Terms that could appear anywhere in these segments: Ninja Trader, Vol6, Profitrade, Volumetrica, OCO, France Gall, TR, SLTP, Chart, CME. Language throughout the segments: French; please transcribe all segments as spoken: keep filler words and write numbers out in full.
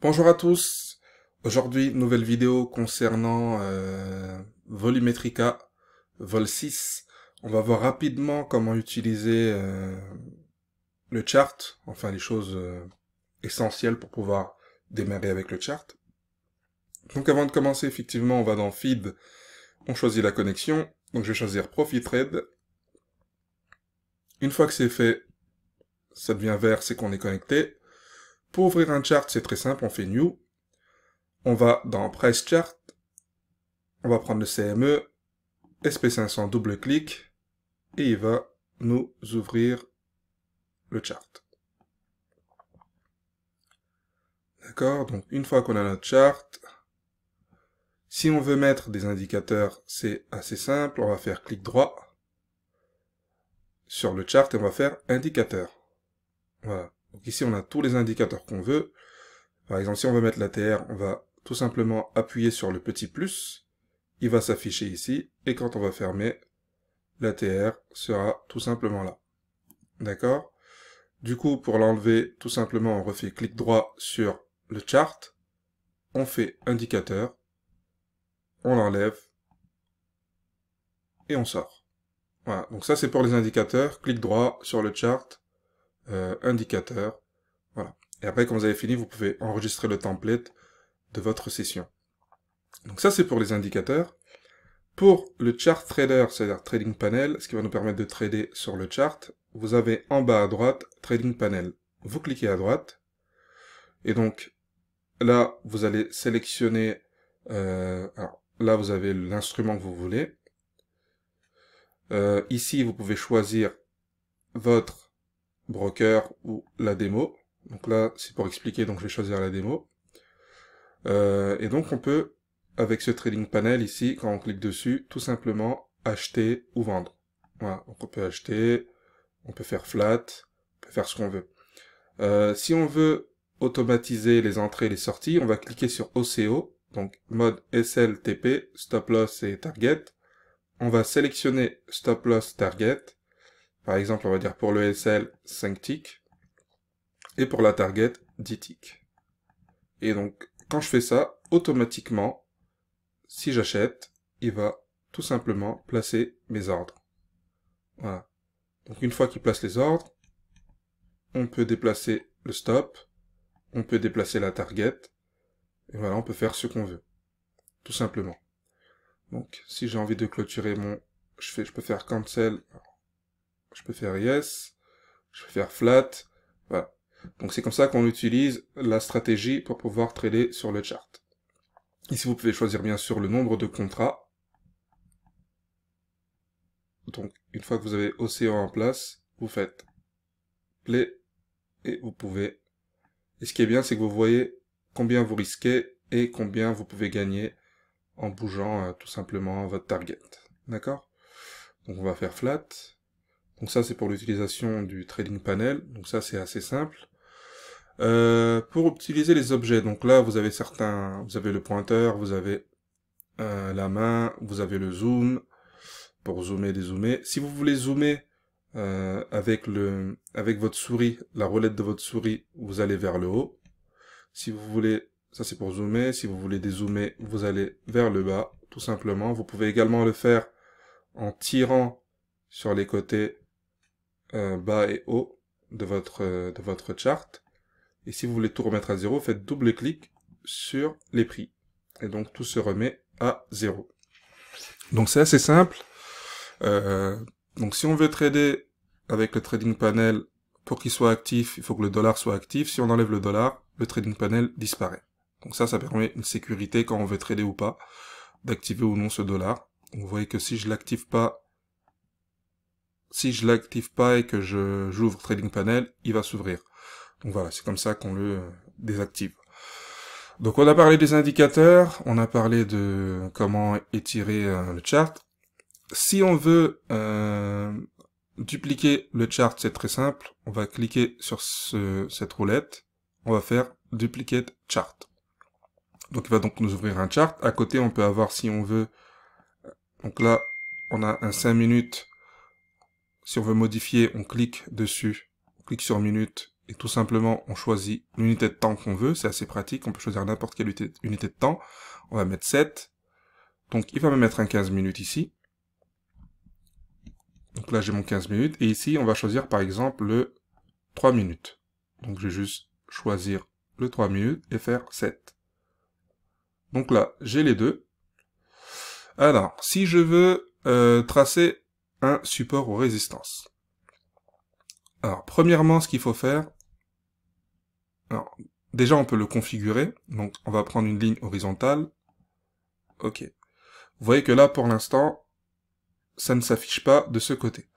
Bonjour à tous, aujourd'hui nouvelle vidéo concernant euh, Volumetrica, Vol six. On va voir rapidement comment utiliser euh, le chart, enfin les choses euh, essentielles pour pouvoir démarrer avec le chart. Donc avant de commencer, effectivement, on va dans Feed, on choisit la connexion, donc je vais choisir Profitrade. Une fois que c'est fait, ça devient vert, c'est qu'on est connecté. Pour ouvrir un chart, c'est très simple, on fait New. On va dans Price Chart. On va prendre le C M E. S P cinq cents, double-clic. Et il va nous ouvrir le chart. D'accord? Donc, une fois qu'on a notre chart, si on veut mettre des indicateurs, c'est assez simple. On va faire clic droit sur le chart et on va faire Indicateur. Voilà. Donc ici, on a tous les indicateurs qu'on veut. Par exemple, si on veut mettre la T R, on va tout simplement appuyer sur le petit plus. Il va s'afficher ici. Et quand on va fermer, la T R sera tout simplement là. D'accord? Du coup, pour l'enlever, tout simplement, on refait clic droit sur le chart. On fait indicateur. On l'enlève. Et on sort. Voilà. Donc ça, c'est pour les indicateurs. Clic droit sur le chart. Euh, indicateur, voilà. Et après, quand vous avez fini, vous pouvez enregistrer le template de votre session. Donc ça, c'est pour les indicateurs. Pour le chart trader, c'est-à-dire trading panel, ce qui va nous permettre de trader sur le chart, vous avez en bas à droite, trading panel. Vous cliquez à droite. Et donc, là, vous allez sélectionner, euh, alors, là, vous avez l'instrument que vous voulez. Euh, ici, vous pouvez choisir votre broker ou la démo. Donc là, c'est pour expliquer, donc je vais choisir la démo. Euh, et donc on peut, avec ce trading panel ici, quand on clique dessus, tout simplement acheter ou vendre. Voilà, donc on peut acheter, on peut faire flat, on peut faire ce qu'on veut. Euh, si on veut automatiser les entrées et les sorties, on va cliquer sur O C O, donc mode S L T P, stop loss et target. On va sélectionner stop loss target. Par exemple, on va dire pour le S L, cinq ticks. Et pour la target, dix ticks. Et donc, quand je fais ça, automatiquement, si j'achète, il va tout simplement placer mes ordres. Voilà. Donc, une fois qu'il place les ordres, on peut déplacer le stop. On peut déplacer la target. Et voilà, on peut faire ce qu'on veut. Tout simplement. Donc, si j'ai envie de clôturer mon... Je, fais, je peux faire cancel... Je peux faire yes, je peux faire flat, voilà. Donc c'est comme ça qu'on utilise la stratégie pour pouvoir trader sur le chart. Ici vous pouvez choisir bien sûr le nombre de contrats. Donc une fois que vous avez O C O en place, vous faites play et vous pouvez. Et ce qui est bien, c'est que vous voyez combien vous risquez et combien vous pouvez gagner en bougeant euh, tout simplement votre target. D'accord? Donc on va faire flat. Donc ça, c'est pour l'utilisation du trading panel. Donc ça, c'est assez simple. Euh, pour utiliser les objets, donc là, vous avez certains, vous avez le pointeur, vous avez euh, la main, vous avez le zoom pour zoomer, dézoomer. Si vous voulez zoomer euh, avec le, avec votre souris, la roulette de votre souris, vous allez vers le haut. Si vous voulez, ça c'est pour zoomer. Si vous voulez dézoomer, vous allez vers le bas, tout simplement. Vous pouvez également le faire en tirant sur les côtés Euh, bas et haut de votre euh, de votre chart. Et si vous voulez tout remettre à zéro, faites double clic sur les prix et donc tout se remet à zéro. Donc c'est assez simple. Euh, donc si on veut trader avec le trading panel, pour qu'il soit actif, il faut que le dollar soit actif. Si on enlève le dollar, le trading panel disparaît. Donc ça, ça permet une sécurité quand on veut trader ou pas, d'activer ou non ce dollar. Donc, vous voyez que si je l'active pas Si je l'active pas et que je j'ouvre Trading Panel, il va s'ouvrir. Donc voilà, c'est comme ça qu'on le désactive. Donc on a parlé des indicateurs, on a parlé de comment étirer euh, le chart. Si on veut euh, dupliquer le chart, c'est très simple. On va cliquer sur ce, cette roulette. On va faire Duplicate Chart. Donc il va donc nous ouvrir un chart. À côté, on peut avoir, si on veut... Donc là, on a un cinq minutes... Si on veut modifier, on clique dessus, on clique sur minute, et tout simplement on choisit l'unité de temps qu'on veut, c'est assez pratique, on peut choisir n'importe quelle unité de temps, on va mettre sept, donc il va me mettre un quinze minutes ici, donc là j'ai mon quinze minutes, et ici on va choisir par exemple le trois minutes, donc je vais juste choisir le trois minutes et faire sept, donc là j'ai les deux. Alors, si je veux euh, tracer un support aux résistances. Alors, premièrement, ce qu'il faut faire... Alors, déjà, on peut le configurer. Donc, on va prendre une ligne horizontale. OK. Vous voyez que là, pour l'instant, ça ne s'affiche pas de ce côté.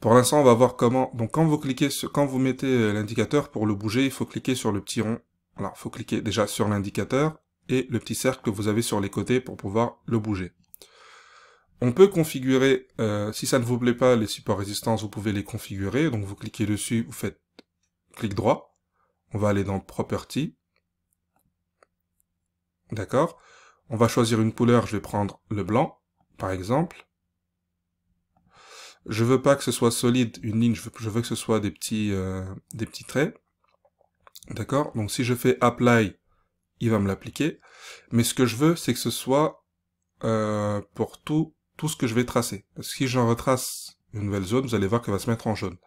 Pour l'instant, on va voir comment... Donc, quand vous cliquez sur... quand vous mettez l'indicateur, pour le bouger, il faut cliquer sur le petit rond. Alors, il faut cliquer déjà sur l'indicateur et le petit cercle que vous avez sur les côtés pour pouvoir le bouger. On peut configurer, euh, si ça ne vous plaît pas, les supports résistance, vous pouvez les configurer. Donc vous cliquez dessus, vous faites clic droit. On va aller dans Property. D'accord. On va choisir une couleur, je vais prendre le blanc, par exemple. Je veux pas que ce soit solide, une ligne, je veux, je veux que ce soit des petits, euh, des petits traits. D'accord. Donc si je fais Apply, il va me l'appliquer. Mais ce que je veux, c'est que ce soit euh, pour tout... tout ce que je vais tracer. Parce que si j'en retrace une nouvelle zone, vous allez voir qu'elle va se mettre en jaune.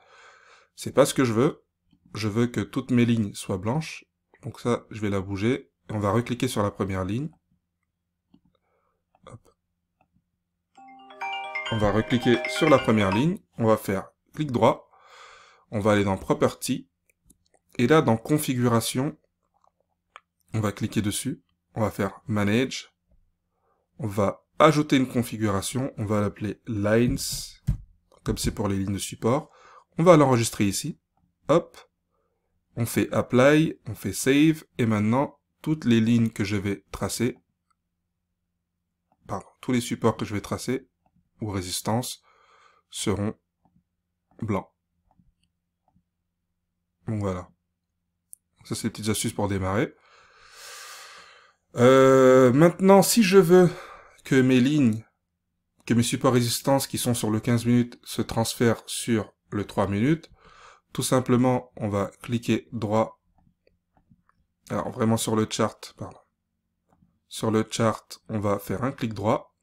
C'est pas ce que je veux. Je veux que toutes mes lignes soient blanches. Donc ça, je vais la bouger. On va recliquer sur la première ligne. Hop. On va recliquer sur la première ligne. On va faire clic droit. On va aller dans Property. Et là, dans Configuration, on va cliquer dessus. On va faire Manage. On va ajouter une configuration, on va l'appeler Lines, comme c'est pour les lignes de support. On va l'enregistrer ici, hop, on fait Apply, on fait Save, et maintenant, toutes les lignes que je vais tracer, pardon, tous les supports que je vais tracer, ou résistances, seront blancs. Donc voilà. Ça, c'est les petites astuces pour démarrer. Euh, maintenant, si je veux que mes lignes, que mes supports résistance qui sont sur le quinze minutes se transfèrent sur le trois minutes. Tout simplement, on va cliquer droit. Alors vraiment sur le chart, pardon. Sur le chart, on va faire un clic droit.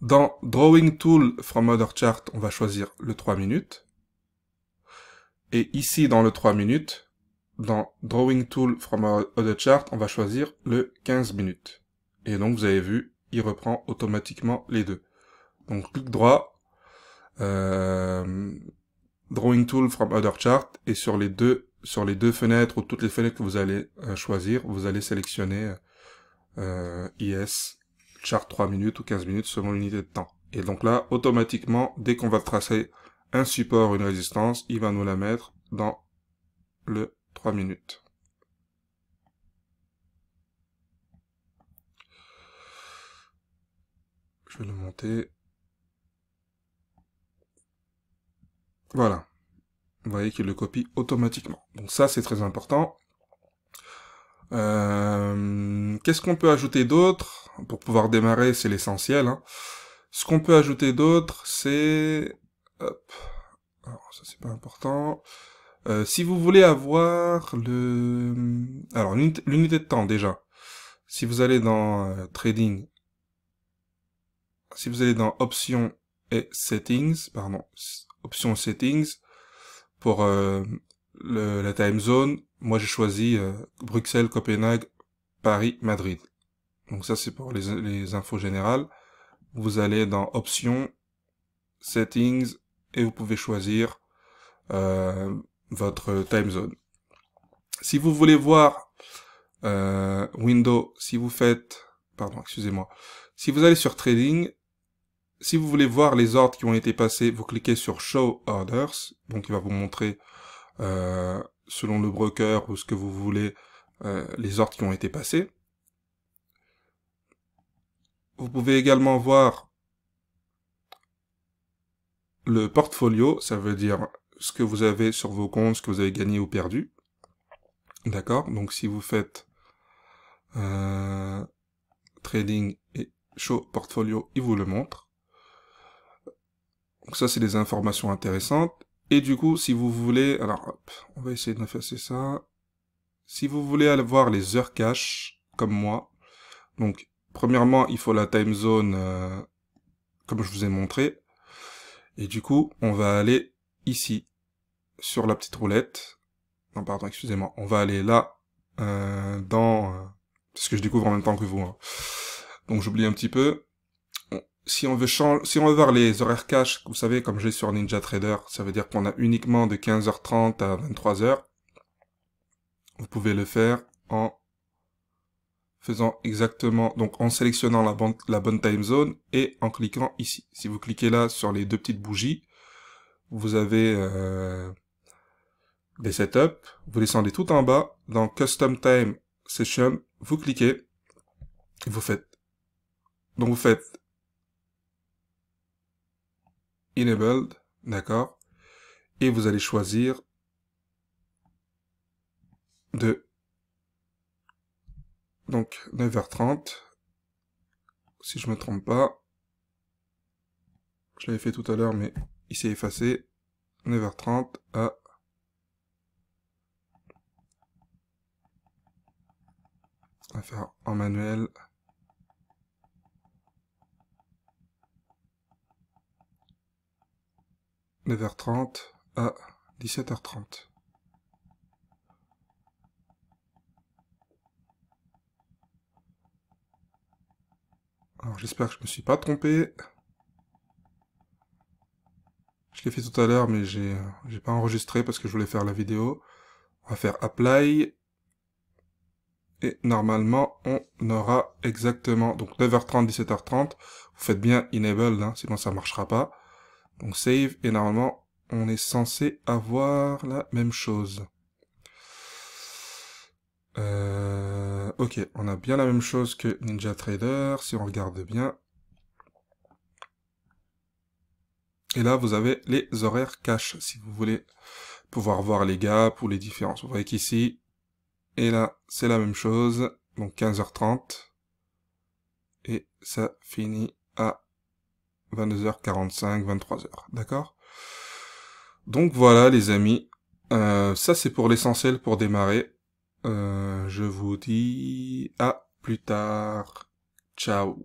Dans Drawing Tool from Other Chart, on va choisir le trois minutes. Et ici, dans le trois minutes, dans Drawing Tool from Other Chart, on va choisir le quinze minutes. Et donc, vous avez vu, il reprend automatiquement les deux. Donc, clic droit, euh, Drawing Tool from Other Chart, et sur les deux, sur les deux fenêtres, ou toutes les fenêtres que vous allez euh, choisir, vous allez sélectionner euh, I S, Chart trois minutes ou quinze minutes, selon l'unité de temps. Et donc là, automatiquement, dès qu'on va tracer un support ou une résistance, il va nous la mettre dans le trois minutes. Je vais le monter. Voilà. Vous voyez qu'il le copie automatiquement. Donc ça, c'est très important. Euh, Qu'est-ce qu'on peut ajouter d'autre? Pour pouvoir démarrer, c'est l'essentiel, hein. Ce qu'on peut ajouter d'autre, c'est... Hop. Alors, ça, c'est pas important. Euh, si vous voulez avoir le... Alors, l'unité de temps, déjà. Si vous allez dans euh, Trading... Si vous allez dans Options et Settings, pardon, Options et Settings, pour euh, le, la time zone, moi j'ai choisi euh, Bruxelles, Copenhague, Paris, Madrid. Donc ça c'est pour les, les infos générales. Vous allez dans Options, Settings, et vous pouvez choisir euh, votre time zone. Si vous voulez voir euh, Windows, si vous faites, pardon, excusez-moi, si vous allez sur Trading, si vous voulez voir les ordres qui ont été passés, vous cliquez sur Show Orders. Donc, il va vous montrer, euh, selon le broker ou ce que vous voulez, euh, les ordres qui ont été passés. Vous pouvez également voir le portfolio. Ça veut dire ce que vous avez sur vos comptes, ce que vous avez gagné ou perdu. D'accord? Donc, si vous faites euh, Trading et Show Portfolio, il vous le montre. Donc ça, c'est des informations intéressantes. Et du coup, si vous voulez... Alors, hop, on va essayer d'effacer ça. Si vous voulez aller voir les heures cash, comme moi, donc, premièrement, il faut la time zone, euh, comme je vous ai montré. Et du coup, on va aller ici, sur la petite roulette. Non, pardon, excusez-moi. On va aller là, euh, dans... Euh, c'est ce que je découvre en même temps que vous. Hein. Donc, j'oublie un petit peu. Si on veut changer, si on veut voir les horaires cash, vous savez, comme j'ai sur Ninja Trader, ça veut dire qu'on a uniquement de quinze heures trente à vingt-trois heures. Vous pouvez le faire en faisant exactement, donc en sélectionnant la bonne, la bonne time zone et en cliquant ici. Si vous cliquez là sur les deux petites bougies, vous avez euh, des setups. Vous descendez tout en bas dans Custom Time Session, vous cliquez, et vous faites, donc vous faites Enabled, d'accord, et vous allez choisir de donc neuf heures trente, si je me trompe pas, je l'avais fait tout à l'heure mais il s'est effacé, neuf heures trente à on va faire en manuel. neuf heures trente à dix-sept heures trente. Alors j'espère que je me suis pas trompé. Je l'ai fait tout à l'heure mais j'ai j'ai pas enregistré parce que je voulais faire la vidéo. On va faire apply. Et normalement on aura exactement donc neuf heures trente, dix-sept heures trente. Vous faites bien enable hein, sinon ça marchera pas. Donc save, et normalement, on est censé avoir la même chose. Euh, ok, on a bien la même chose que Ninja Trader, si on regarde bien. Et là, vous avez les horaires cash, si vous voulez pouvoir voir les gaps ou les différences. Vous voyez qu'ici, et là, c'est la même chose, donc quinze heures trente, et ça finit à vingt-deux heures quarante-cinq, vingt-trois heures, d'accord? Donc voilà les amis, euh, ça c'est pour l'essentiel pour démarrer. Euh, je vous dis à plus tard, ciao.